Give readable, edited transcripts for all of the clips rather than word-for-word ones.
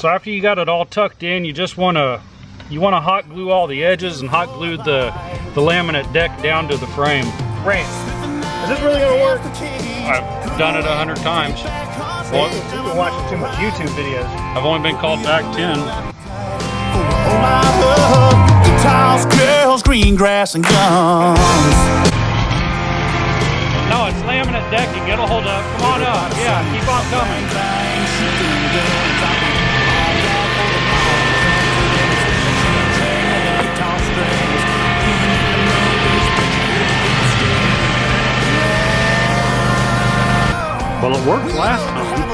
So after you got it all tucked in, you just want to hot glue all the edges and hot glue the laminate deck down to the frame. Great. Is this really gonna work? I've done it 100 times. Well, you've been watching too much YouTube videos. I've only been called back 10. Tiles, girls, green grass, and guns. No, it's laminate decking. It'll hold up. Come on up. Yeah, keep on coming. Well, it worked last time.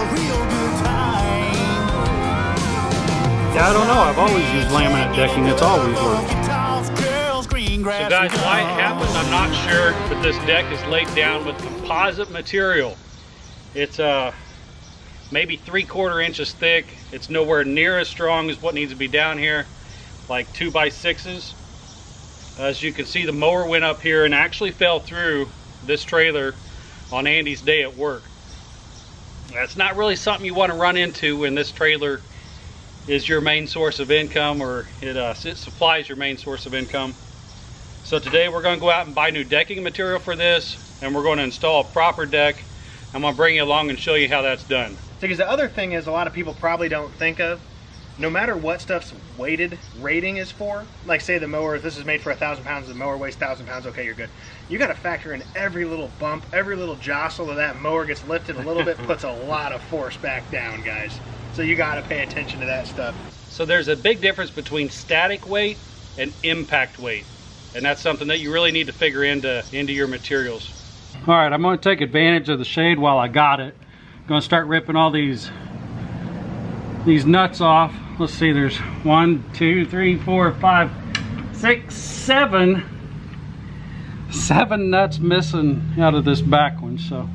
Yeah, I don't know. I've always used laminate decking. It's always worked. So guys, why it happens, I'm not sure, but this deck is laid down with composite material. It's maybe 3/4 inches thick. It's nowhere near as strong as what needs to be down here, like 2x6s. As you can see, the mower went up here and actually fell through this trailer on Andy's day at work. That's not really something you want to run into when this trailer is your main source of income, or it supplies your main source of income. So today we're going to go out and buy new decking material for this, and we're going to install a proper deck. I'm going to bring you along and show you how that's done. Because the other thing is, a lot of people probably don't think of, no matter what stuff's weighted rating is for, like say the mower, if this is made for 1,000 pounds, the mower weighs 1,000 pounds, okay, you're good. You got to factor in every little bump, every little jostle of that mower gets lifted a little bit, puts a lot of force back down, guys. So you got to pay attention to that stuff. So there's a big difference between static weight and impact weight. And that's something that you really need to figure into your materials. All right, I'm going to take advantage of the shade while I got it. I'm going to start ripping all these nuts off. Let's see, there's 1, 2, 3, 4, 5, 6, 7 nuts missing out of this back one. So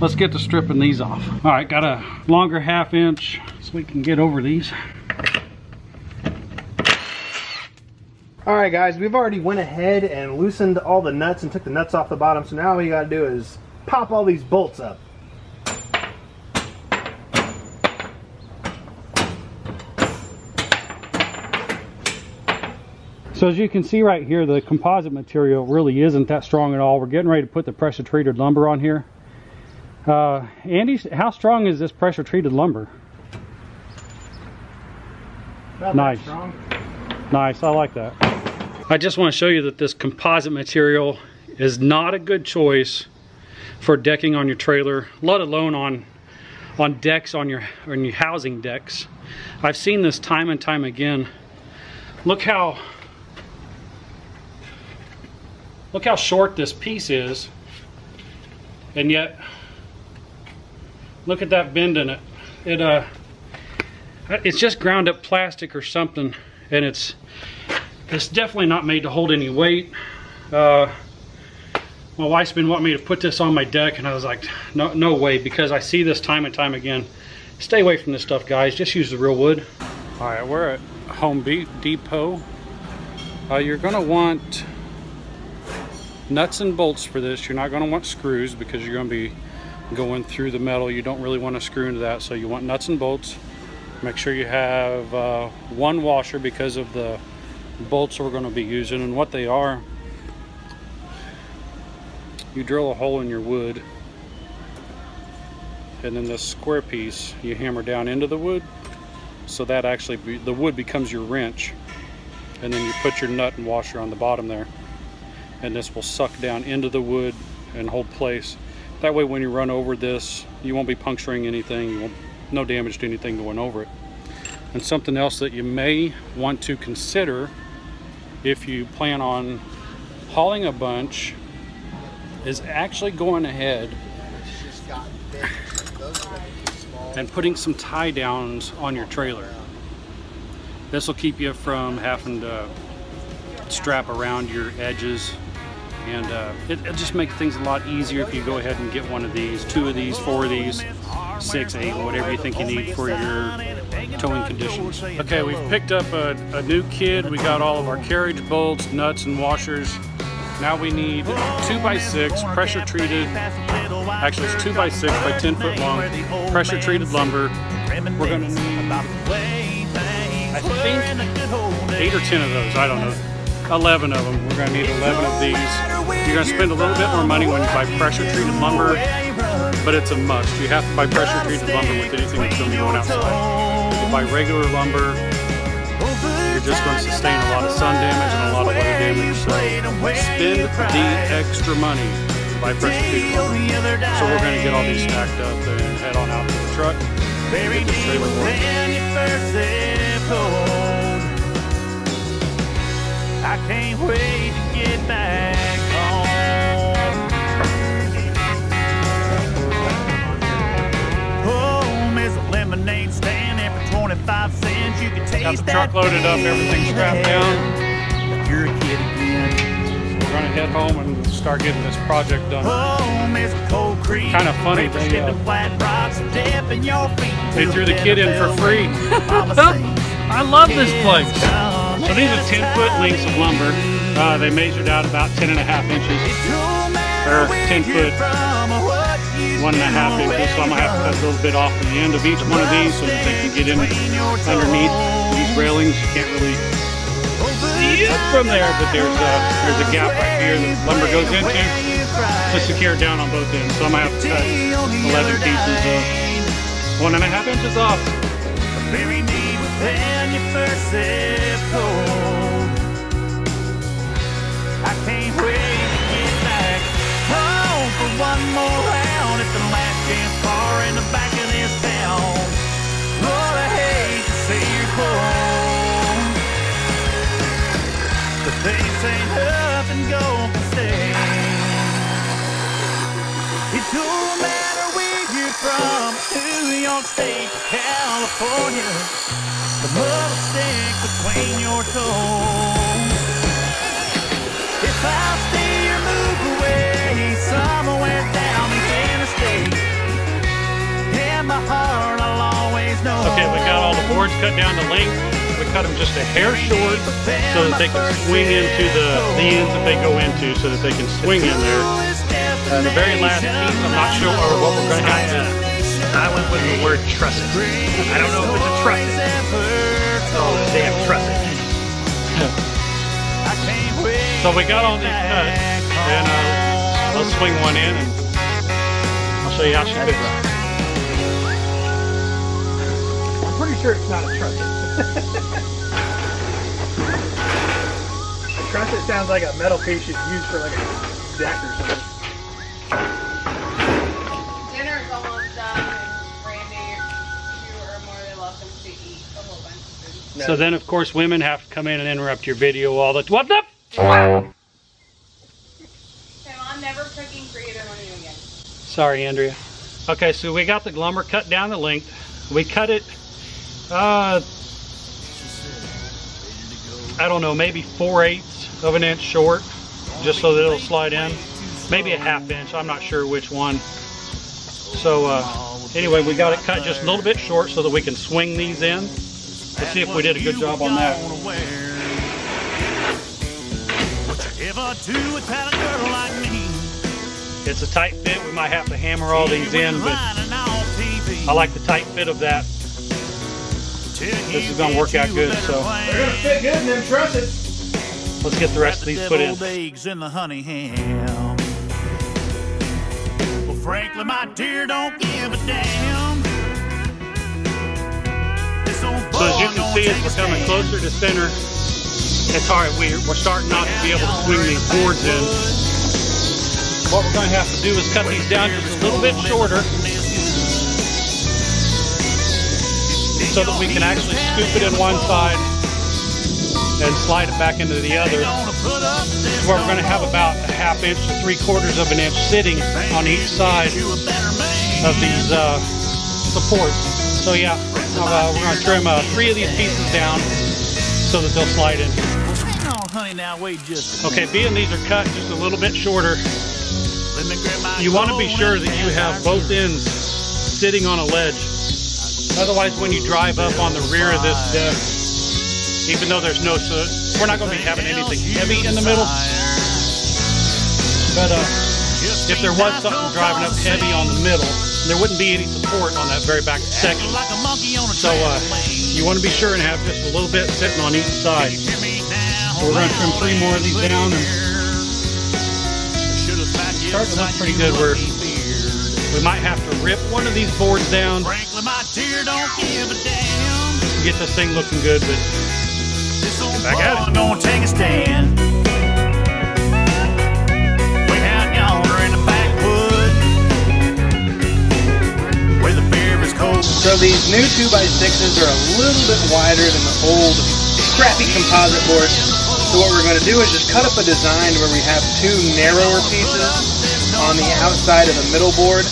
let's get to stripping these off. All right, got a longer 1/2 inch so we can get over these. All right, guys, we've already went ahead and loosened all the nuts and took the nuts off the bottom. So now all you got to do is pop all these bolts up. So as you can see right here, the composite material really isn't that strong at all. We're getting ready to put the pressure treated lumber on here. Andy, how strong is this pressure treated lumber? About nice. That strong. Nice, I like that. I just want to show you that this composite material is not a good choice for decking on your trailer, let alone on decks, on your housing decks. I've seen this time and time again. Look how short this piece is, and yet look at that bend in it. It's just ground up plastic or something. And it's definitely not made to hold any weight. My wife's been wanting me to put this on my deck, and I was like, no way, because I see this time and time again. Stay away from this stuff, guys. Just use the real wood. All right, we're at Home Depot. You're gonna want nuts and bolts for this. You're not gonna want screws because you're gonna be going through the metal. You don't really want to screw into that, so you want nuts and bolts. Make sure you have one washer because of the bolts we're going to be using. And what they are, you drill a hole in your wood, and then this square piece you hammer down into the wood, so that actually the wood becomes your wrench. And then you put your nut and washer on the bottom there, and this will suck down into the wood and hold place. That way when you run over this, you won't be puncturing anything. You won't, no damage to anything going over it. And something else that you may want to consider if you plan on hauling a bunch is actually going ahead and putting some tie downs on your trailer. This will keep you from having to strap around your edges, and it just makes things a lot easier if you go ahead and get one of ththese, 2 of these, 4 of these, 6, 8, whatever you think you need for your towing conditions. Okay, we've picked up a new kid. We got all of our carriage bolts, nuts, and washers. Now we need 2x6 pressure treated, actually it's 2x6 by 10 foot long pressure treated lumber. We're going to need I think 8 or 10 of those, I don't know, 11 of them. We're going to need 11 of these. You're going to spend a little bit more money when you buy pressure treated lumber, but it's a must. You have to buy pressure treated lumber with anything that's going to be going outside. If you buy regular lumber, you're just going to sustain a lot of sun damage and a lot of weather damage. So spend the extra money to buy pressure treated lumber. So we're going to get all these stacked up and head on out to the truck. Get this trailer working. I can't wait to get back home. Home is a lemonade stand, and for 25 cents you can taste that. Got the truck loaded up, everything's strapped down. But you're a kid again. So we're gonna head home and start getting this project done. Home is a cold creek. Kind of funny, they threw the kid in for free. I love this place. So these are 10-foot lengths of lumber. They measured out about 10.5 inches, or 10-foot, 1.5 inches. So I'm gonna have to cut a little bit off the end of each one of these so that they can get in underneath these railings. You can't really see it from there, but there's a gap right here that lumber goes into to secure it down on both ends. So I'm gonna have to cut 11 pieces of 1.5 inches off. Then your first sip cold. I can't wait to get back home for one more round at the last chance bar in the back of this town. Lord, I hate to see you home, but things ain't up and going to stay. It don't matter where you're from, New York State, California. The mud stick between your toes. If I stay or move away somewhere down the interstate, in my heart I'll always know. Okay, we got all the boards cut down to length. We cut them just a hair short so that they can swing into the ends that they go into, so that they can swing in there. And the very last piece, I'm not sure what we're going to have to. I went with the word trusses. I don't know if it's a trusses. It's all this damn trusses. So we got all these cuts, and I'll swing one in, and I'll show you how she fits it. I'm pretty sure it's not a trusses. A trusses sounds like a metal piece you'd use for like a deck or something. No. So then, of course, women have to come in and interrupt your video all the time. What the? Wow. So I'm never cooking for either one of you again. Sorry, Andrea. Okay, so we got the lumber cut down to length. We cut it, I don't know, maybe 4/8 of an inch short, just so that it'll slide in. Maybe a 1/2 inch. I'm not sure which one. So anyway, we got it cut just a little bit short so that we can swing these in. Let's see if we did a good job on that. It's a tight fit. We might have to hammer all these in, but I like the tight fit of that. This is going to work out good. So they're going to fit good in them trusses. Let's get the rest of these put in. Well, frankly, my dear, don't give a damn. So as you can see, as we're coming closer to center, it's all right, we're starting not to be able to swing these boards in. What we're going to have to do is cut these down just a little bit shorter so that we can actually scoop it in one side and slide it back into the other. Where we're going to have about a 1/2 inch to 3/4 of an inch sitting on each side of these supports. So yeah, we're going to trim 3 of these pieces down so that they'll slide in. Okay, being these are cut just a little bit shorter, you want to be sure that you have both ends sitting on a ledge. Otherwise, when you drive up on the rear of this deck, even though there's no soot, we're not going to be having anything heavy in the middle. But if there was something driving up heavy on the middle, there wouldn't be any support on that very back section. So you want to be sure and have just a little bit sitting on each side. So we're going to trim three more of these down, and it's starting to look pretty good. We might have to rip one of these boards down to get this thing looking good, but get back at it. I'm going to take a stand. So these new 2x6s are a little bit wider than the old crappy composite boards. So what we're going to do is just cut up a design where we have two narrower pieces on the outside of the middle board,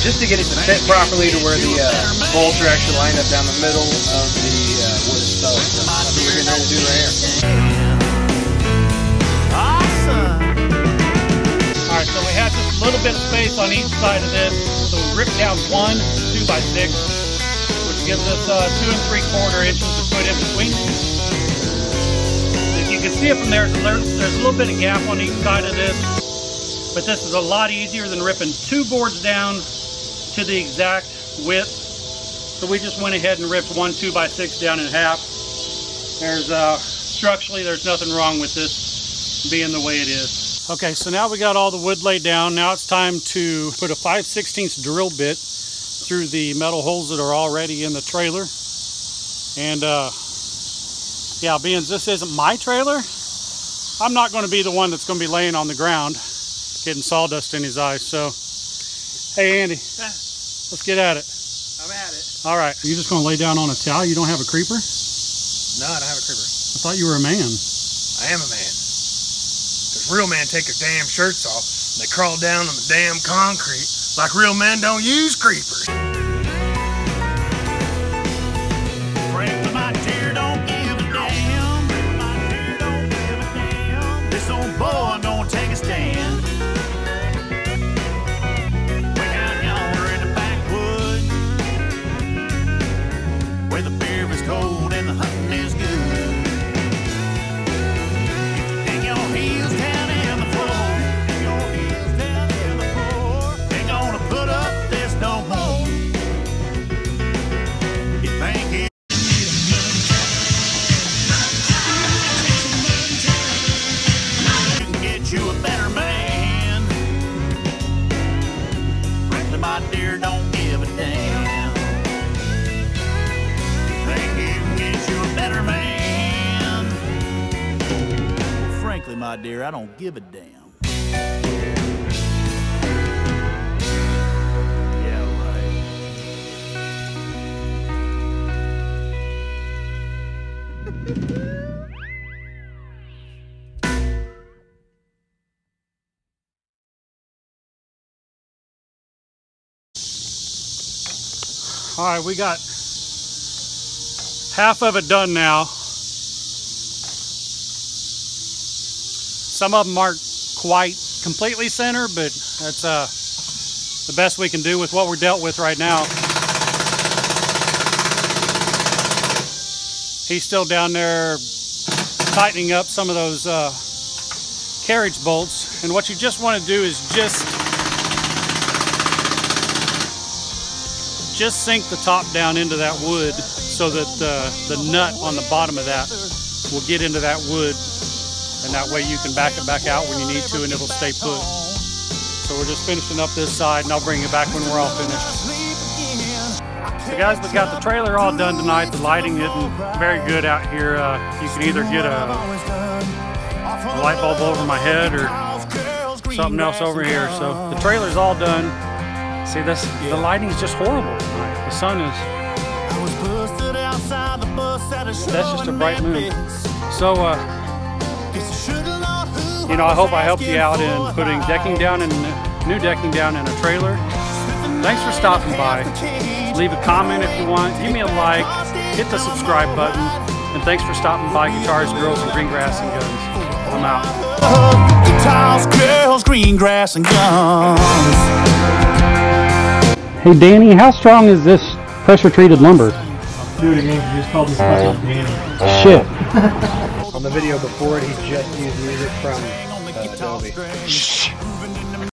just to get it to fit properly to where the bolts are actually lined up down the middle of the wood itself. So that's what we're going to do right here. Awesome! Alright, so we have just a little bit of space on each side of this. So we ripped down one 2x6, which gives us 2 3/4 inches to put in between. As you can see it from there, there's a little bit of gap on each side of this, but this is a lot easier than ripping two boards down to the exact width. So we just went ahead and ripped one 2x6 down in half. There's structurally, there's nothing wrong with this being the way it is. Okay, so now we got all the wood laid down. Now it's time to put a 5/16 drill bit through the metal holes that are already in the trailer. And yeah, being this isn't my trailer, I'm not going to be the one that's going to be laying on the ground getting sawdust in his eyes. So, hey Andy, let's get at it. I'm at it. All right. Are you just going to lay down on a towel? You don't have a creeper? No, I don't have a creeper. I thought you were a man. I am a man. Real men take their damn shirts off and they crawl down on the damn concrete like real men don't use creepers. This old boy don't take a stand. Way down yonder in the backwoods, where the beer is cold and the hunting is good. My dear, I don't give a damn. Yeah, right. All right, we got half of it done now. Some of them aren't quite completely centered, but that's the best we can do with what we're dealt with right now. He's still down there tightening up some of those carriage bolts. And what you just want to do is just sink the top down into that wood so that the nut on the bottom of that will get into that wood. And that way you can back it back out when you need to and it'll stay put. So we're just finishing up this side and I'll bring it back when we're all finished. So guys, we got the trailer all done tonight. The lighting isn't very good out here. You can either get a light bulb over my head or something else over here. So the trailer's all done. See, this, the lighting's just horrible tonight. The sun is... That's just a bright moon. So, you know, I hope I helped you out in putting decking down and new decking down in a trailer. Thanks for stopping by. Leave a comment if you want. Give me a like. Hit the subscribe button. And thanks for stopping by Guitars, Girls, and Green Grass and Guns. I'm out. Guitars, Girls, Green Grass and Guns. Hey Danny, how strong is this pressure-treated lumber? Dude, it means you just called this fucking Danny. Shit. On the video before it, he just used music from Adobe.